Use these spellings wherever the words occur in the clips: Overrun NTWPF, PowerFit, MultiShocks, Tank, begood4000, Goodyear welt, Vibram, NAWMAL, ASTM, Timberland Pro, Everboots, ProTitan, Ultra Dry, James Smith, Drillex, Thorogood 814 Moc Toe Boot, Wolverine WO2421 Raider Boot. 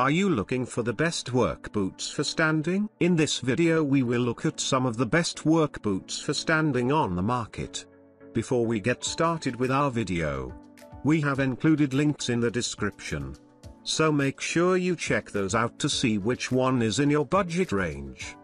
Are you looking for the best work boots for standing? In this video we will look at some of the best work boots for standing on the market. Before we get started with our video, we have included links in the description. So make sure you check those out to see which one is in your budget range.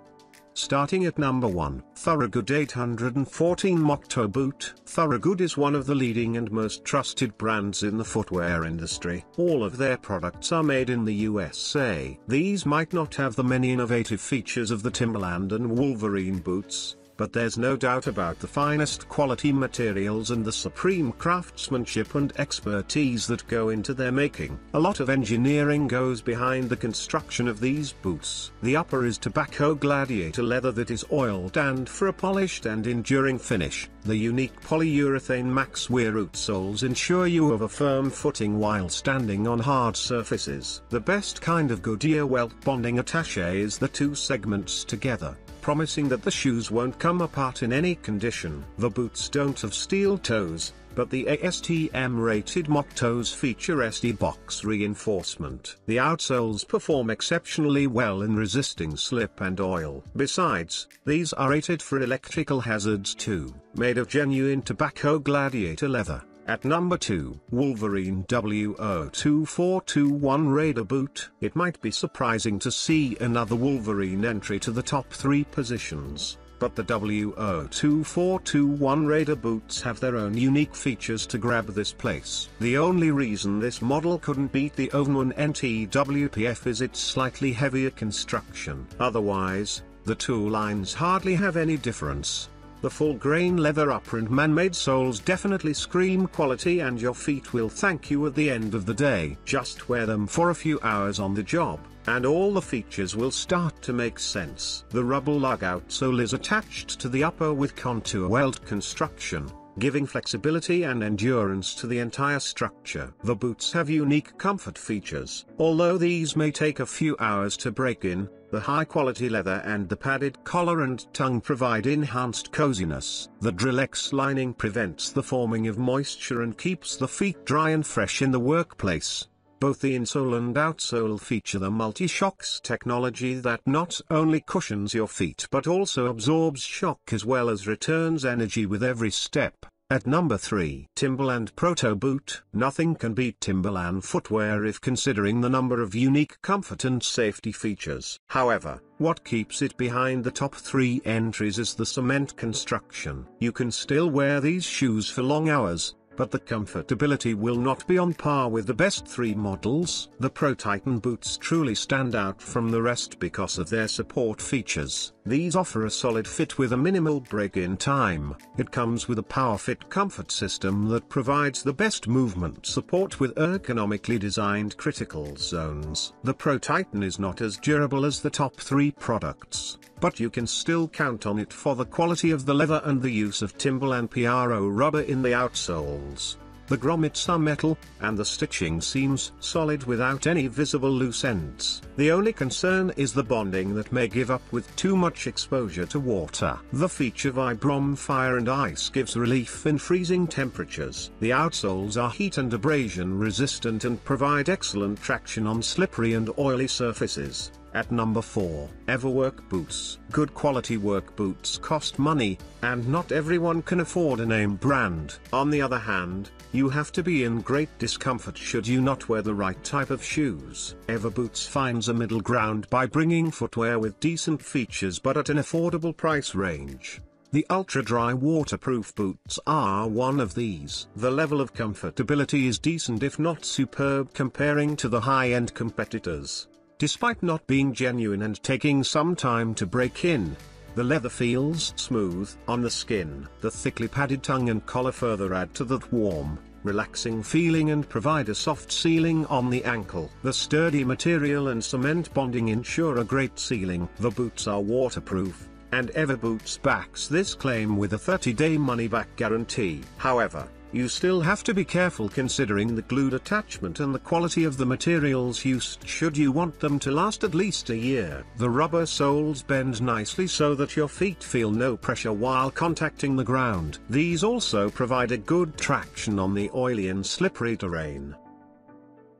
Starting at number 1, Thorogood 814 Moc Toe Boot. Thorogood is one of the leading and most trusted brands in the footwear industry. All of their products are made in the USA. These might not have the many innovative features of the Timberland and Wolverine boots, but there's no doubt about the finest quality materials and the supreme craftsmanship and expertise that go into their making. A lot of engineering goes behind the construction of these boots. The upper is tobacco gladiator leather that is oiled and for a polished and enduring finish. The unique polyurethane max wear rootsoles ensure you have a firm footing while standing on hard surfaces. The best kind of Goodyear welt bonding attaché is the two segments together, promising that the shoes won't come apart in any condition. The boots don't have steel toes, but the ASTM rated mock toes feature SD box reinforcement. The outsoles perform exceptionally well in resisting slip and oil. Besides, these are rated for electrical hazards too. Made of genuine tobacco gladiator leather. At number 2, Wolverine WO2421 Raider Boot. It might be surprising to see another Wolverine entry to the top 3 positions, but the WO2421 Raider Boots have their own unique features to grab this place. The only reason this model couldn't beat the Overrun NTWPF is its slightly heavier construction. Otherwise, the two lines hardly have any difference. The full-grain leather upper and man-made soles definitely scream quality, and your feet will thank you at the end of the day. Just wear them for a few hours on the job, and all the features will start to make sense. The rubber lug-out sole is attached to the upper with contour weld construction, giving flexibility and endurance to the entire structure. The boots have unique comfort features. Although these may take a few hours to break in, the high-quality leather and the padded collar and tongue provide enhanced coziness. The Drillex lining prevents the forming of moisture and keeps the feet dry and fresh in the workplace. Both the insole and outsole feature the MultiShocks technology that not only cushions your feet but also absorbs shock as well as returns energy with every step. At number 3, Timberland Pro Toe Boot. Nothing can beat Timberland footwear if considering the number of unique comfort and safety features. However, what keeps it behind the top 3 entries is the cement construction. You can still wear these shoes for long hours, but the comfortability will not be on par with the best 3 models. The ProTitan boots truly stand out from the rest because of their support features. These offer a solid fit with a minimal break-in time. It comes with a PowerFit comfort system that provides the best movement support with ergonomically designed critical zones. The ProTitan is not as durable as the top 3 products, but you can still count on it for the quality of the leather and the use of Timberland PRO rubber in the outsoles. The grommets are metal, and the stitching seems solid without any visible loose ends. The only concern is the bonding that may give up with too much exposure to water. The feature Vibram fire and ice gives relief in freezing temperatures. The outsoles are heat and abrasion resistant and provide excellent traction on slippery and oily surfaces. At number 4, Everwork Boots. Good quality work boots cost money, and not everyone can afford a name brand. On the other hand, you have to be in great discomfort should you not wear the right type of shoes. Everboots finds a middle ground by bringing footwear with decent features but at an affordable price range. The Ultra Dry waterproof boots are one of these. The level of comfortability is decent if not superb comparing to the high-end competitors. Despite not being genuine and taking some time to break in, the leather feels smooth on the skin. The thickly padded tongue and collar further add to that warm, relaxing feeling and provide a soft sealing on the ankle. The sturdy material and cement bonding ensure a great sealing. The boots are waterproof, and Everboots backs this claim with a 30-day money-back guarantee. However, you still have to be careful considering the glued attachment and the quality of the materials used should you want them to last at least a year. The rubber soles bend nicely so that your feet feel no pressure while contacting the ground. These also provide a good traction on the oily and slippery terrain.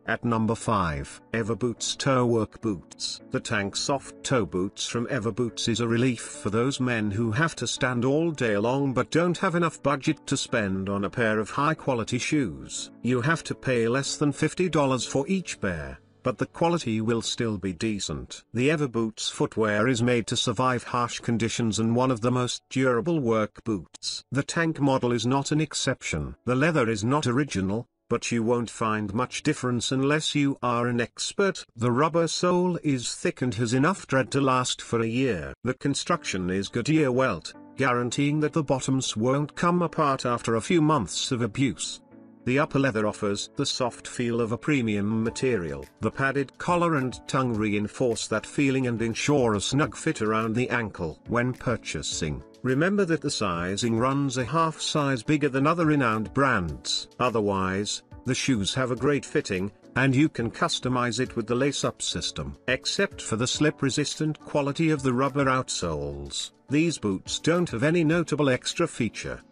At number 5, Everboots Toe Work Boots. The Tank Soft Toe Boots from Everboots is a relief for those men who have to stand all day long but don't have enough budget to spend on a pair of high-quality shoes. You have to pay less than $50 for each pair, but the quality will still be decent. The Everboots footwear is made to survive harsh conditions and one of the most durable work boots. The Tank model is not an exception. The leather is not original, but you won't find much difference unless you are an expert. The rubber sole is thick and has enough tread to last for a year. The construction is Goodyear welt, guaranteeing that the bottoms won't come apart after a few months of abuse. The upper leather offers the soft feel of a premium material. The padded collar and tongue reinforce that feeling and ensure a snug fit around the ankle. When purchasing, remember that the sizing runs a half size bigger than other renowned brands. Otherwise, the shoes have a great fitting, and you can customize it with the lace-up system. Except for the slip-resistant quality of the rubber outsoles, these boots don't have any notable extra feature.